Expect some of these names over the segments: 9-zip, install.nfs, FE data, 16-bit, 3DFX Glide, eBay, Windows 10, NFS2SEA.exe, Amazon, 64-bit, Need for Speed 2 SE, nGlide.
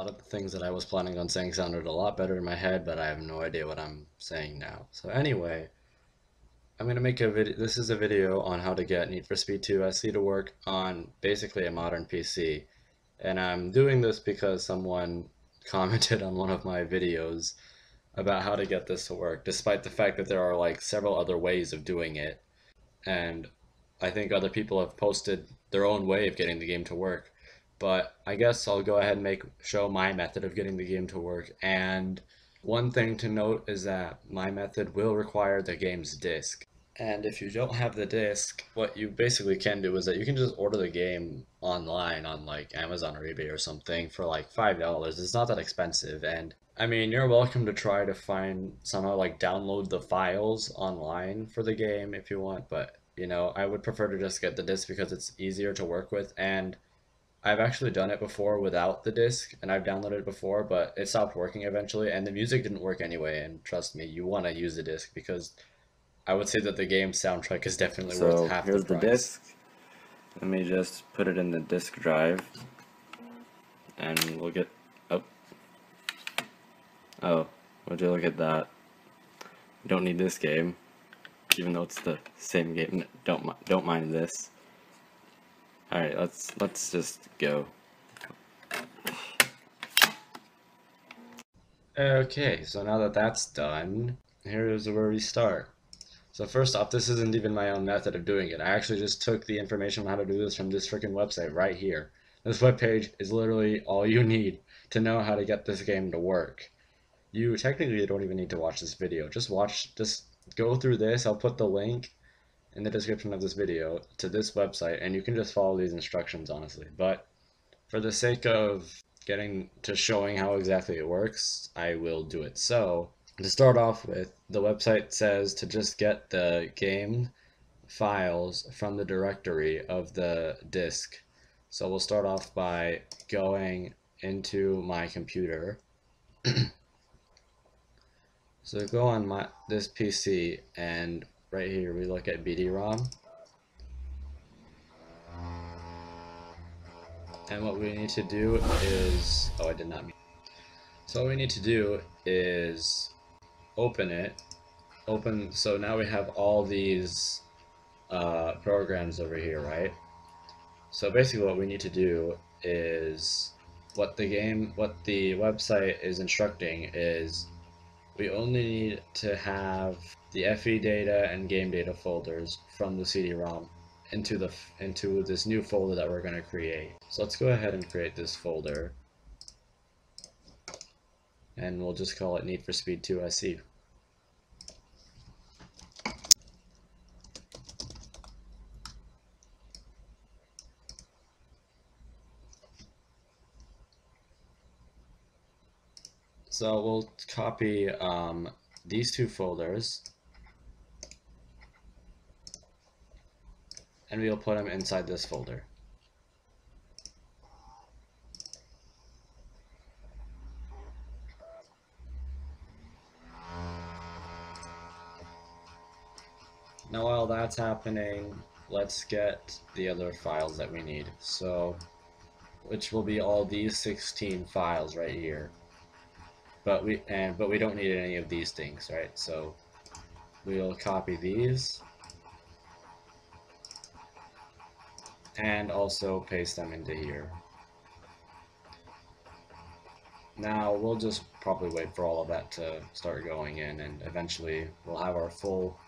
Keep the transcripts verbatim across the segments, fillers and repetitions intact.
lot of the things that I was planning on saying sounded a lot better in my head, but I have no idea what I'm saying now. So anyway, I'm going to make a video. This is a video on how to get Need for Speed two S E to work on basically a modern P C. And I'm doing this because someone commented on one of my videos about how to get this to work, despite the fact that there are like several other ways of doing it. And I think other people have posted their own way of getting the game to work. But I guess I'll go ahead and make show my method of getting the game to work. And one thing to note is that my method will require the game's disc. And if you don't have the disc, what you basically can do is that you can just order the game online on like Amazon or eBay or something for like five dollars. It's not that expensive. And I mean, you're welcome to try to find somehow like download the files online for the game if you want. But, you know, I would prefer to just get the disc because it's easier to work with. And I've actually done it before without the disc, and I've downloaded it before, but it stopped working eventually, and the music didn't work anyway. And trust me, you want to use the disc because I would say that the game soundtrack is definitely so worth half the price. So here's the disc. Let me just put it in the disc drive, and we'll get up. Oh, would you look at that? You don't need this game, even though it's the same game. Don't don't mind this. All right, let's let's just go. Okay, so now that that's done, here's where we start. So first off, this isn't even my own method of doing it. I actually just took the information on how to do this from this freaking website right here. This webpage is literally all you need to know how to get this game to work. You technically don't even need to watch this video. Just watch, just go through this. I'll put the link in the description of this video to this website, and you can just follow these instructions honestly. But for the sake of getting to showing how exactly it works, I will do it. So to start off with, the website says to just get the game files from the directory of the disk. So we'll start off by going into my computer. So go on my this P C, and right here we look at B D ROM, and what we need to do is oh I did not mean so what we need to do is open it open so now we have all these uh, programs over here, right? So basically what we need to do is what the game what the website is instructing is we only need to have the F E data and game data folders from the C D ROM into the into this new folder that we're going to create. So let's go ahead and create this folder, and we'll just call it Need for Speed two S E. So we'll copy um, these two folders, and we'll put them inside this folder. Now while that's happening, let's get the other files that we need. So, which will be all these sixteen files right here. But we and but we don't need any of these things, right? So we'll copy these, and also paste them into here. Now we'll just probably wait for all of that to start going in, and eventually we'll have our full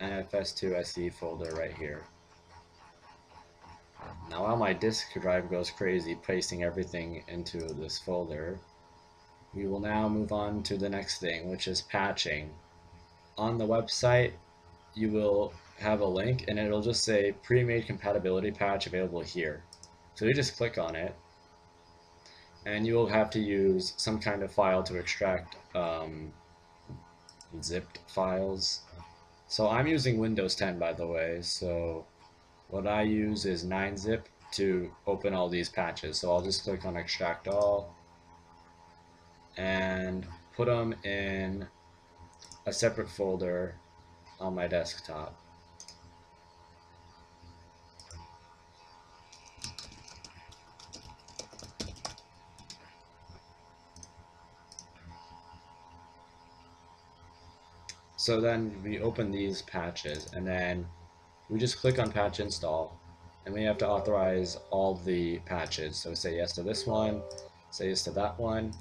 N F S two S E folder right here. Now while my disk drive goes crazy pasting everything into this folder, we will now move on to the next thing, which is patching. On the website, you will have a link, and it'll just say pre-made compatibility patch available here. So you just click on it, and you will have to use some kind of file to extract um, zipped files. So I'm using Windows ten, by the way, so what I use is nine zip to open all these patches. So I'll just click on extract all, and put them in a separate folder on my desktop. So then we open these patches and then we just click on patch install, and we have to authorize all the patches. So say yes to this one, say yes to that one,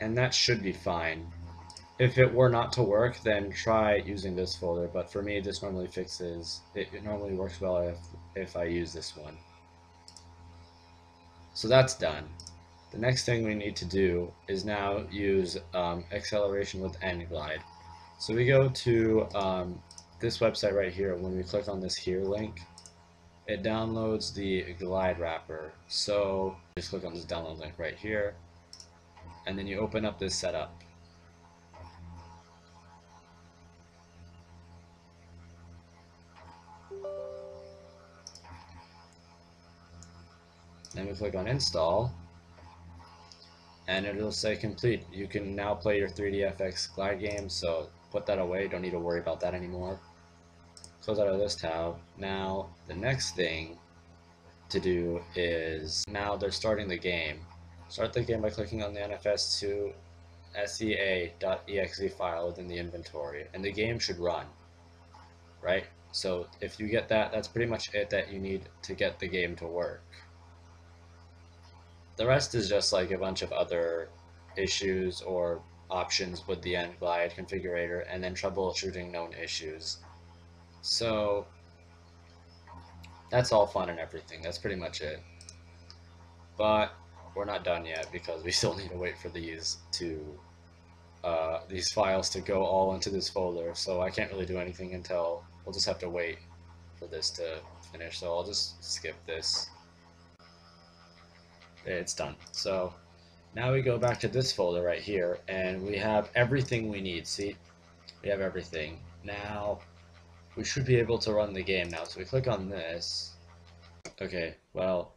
and that should be fine. If it were not to work, then try using this folder, but for me this normally fixes, it, it normally works well if, if I use this one. So that's done. The next thing we need to do is now use um, acceleration with NGlide. So we go to um, this website right here. When we click on this here link, it downloads the glide wrapper. So just click on this download link right here, and then you open up this setup. Then we click on install, and it'll say complete. You can now play your three D F X Glide game, so put that away, don't need to worry about that anymore. Close out of this tab. Now the next thing to do is, now they're starting the game. Start the game by clicking on the N F S two S E A dot E X E file within the inventory, and the game should run, right? So if you get that, that's pretty much it that you need to get the game to work. The rest is just like a bunch of other issues or options with the NGlide configurator, and then troubleshooting known issues. So that's all fun and everything. That's pretty much it. But we're not done yet, because we still need to wait for these to uh, these files to go all into this folder. So I can't really do anything until, we'll just have to wait for this to finish. So I'll just skip this. It's done. So now we go back to this folder right here, and we have everything we need. See, we have everything. Now we should be able to run the game now. So we click on this. Okay, well,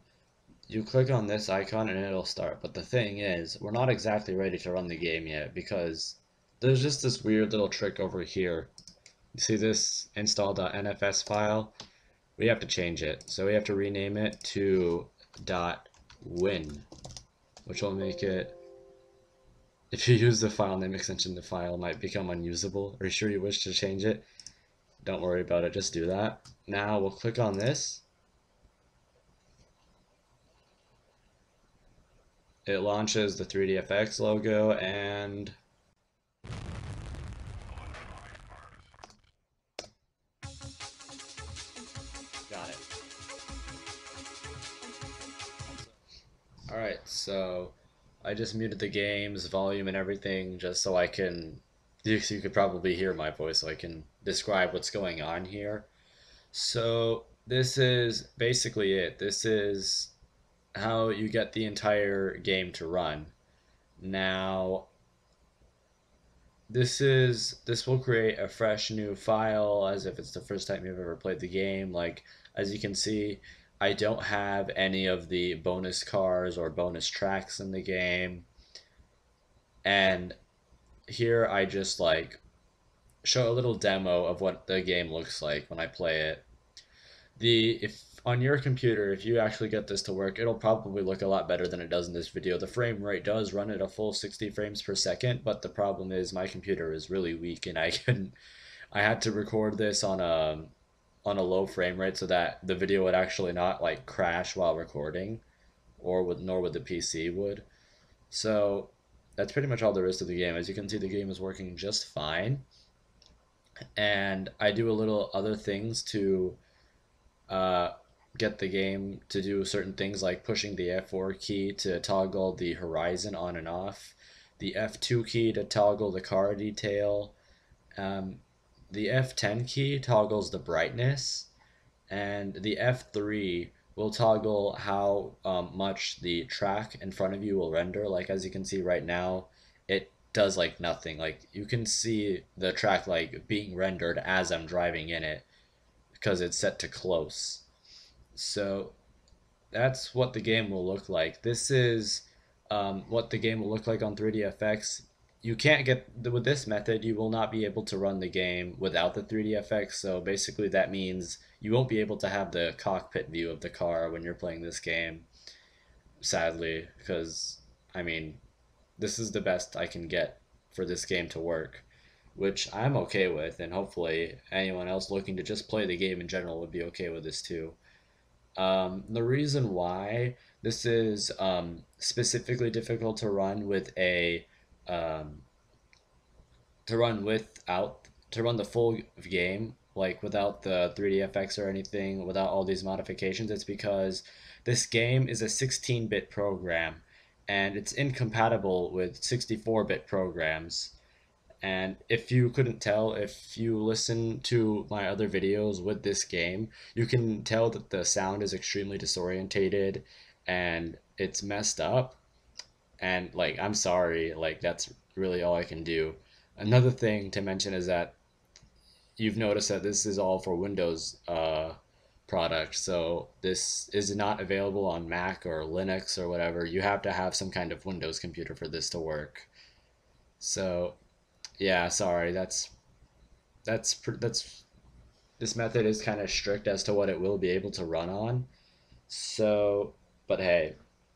you click on this icon and it'll start, but the thing is, we're not exactly ready to run the game yet, because there's just this weird little trick over here. You see this install.nfs file? We have to change it. So we have to rename it to dot win, which will make it, if you use the file name extension, the file might become unusable. Are you sure you wish to change it? Don't worry about it, just do that. Now we'll click on this. It launches the three D F X logo, and got it. Alright, so I just muted the game's volume and everything just so I can, you, you could probably hear my voice, so I can describe what's going on here. So this is basically it. This is how you get the entire game to run. Now this is this will create a fresh new file as if it's the first time you've ever played the game. Like, as you can see, I don't have any of the bonus cars or bonus tracks in the game, and here I just like show a little demo of what the game looks like when I play it. The if on your computer, if you actually get this to work, it'll probably look a lot better than it does in this video. The frame rate does run at a full sixty frames per second, but the problem is my computer is really weak, and I couldn't. I had to record this on a on a low frame rate so that the video would actually not like crash while recording, or would nor would the P C would. So that's pretty much all there is to the game. As you can see, the game is working just fine, and I do a little other things to uh, get the game to do certain things, like pushing the F four key to toggle the horizon on and off, the F two key to toggle the car detail, um, the F ten key toggles the brightness, and the F three will toggle how um, much the track in front of you will render. Like, as you can see right now, it does like nothing. Like, you can see the track like being rendered as I'm driving in it, because it's set to close. So that's what the game will look like. This is um, what the game will look like on three D F X. You can't get, with this method, you will not be able to run the game without the three D F X, so basically that means you won't be able to have the cockpit view of the car when you're playing this game, sadly, because, I mean, this is the best I can get for this game to work. which I'm okay with, and hopefully anyone else looking to just play the game in general would be okay with this too. Um, the reason why this is um, specifically difficult to run with a um, to run without to run the full game, like without the three D F X or anything, without all these modifications, it's because this game is a sixteen bit program, and it's incompatible with sixty-four bit programs. And if you couldn't tell, if you listen to my other videos with this game, you can tell that the sound is extremely disorientated and it's messed up. And like, I'm sorry, like that's really all I can do. Another thing to mention is that you've noticed that this is all for Windows uh, products, so this is not available on Mac or Linux or whatever. You have to have some kind of Windows computer for this to work. So yeah, sorry, that's that's that's this method is kind of strict as to what it will be able to run on. So, but hey,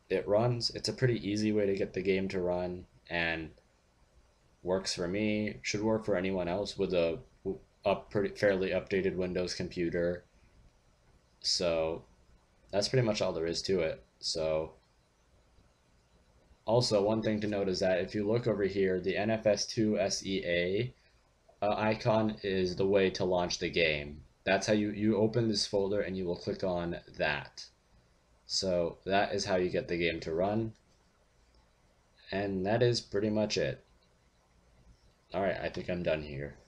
it runs. It's a pretty easy way to get the game to run, and works for me. Should work for anyone else with a up pretty fairly updated Windows computer. So that's pretty much all there is to it. So also, one thing to note is that if you look over here, the N F S two S E A uh, icon is the way to launch the game. That's how you, you open this folder and you will click on that. So that is how you get the game to run. And that is pretty much it. Alright, I think I'm done here.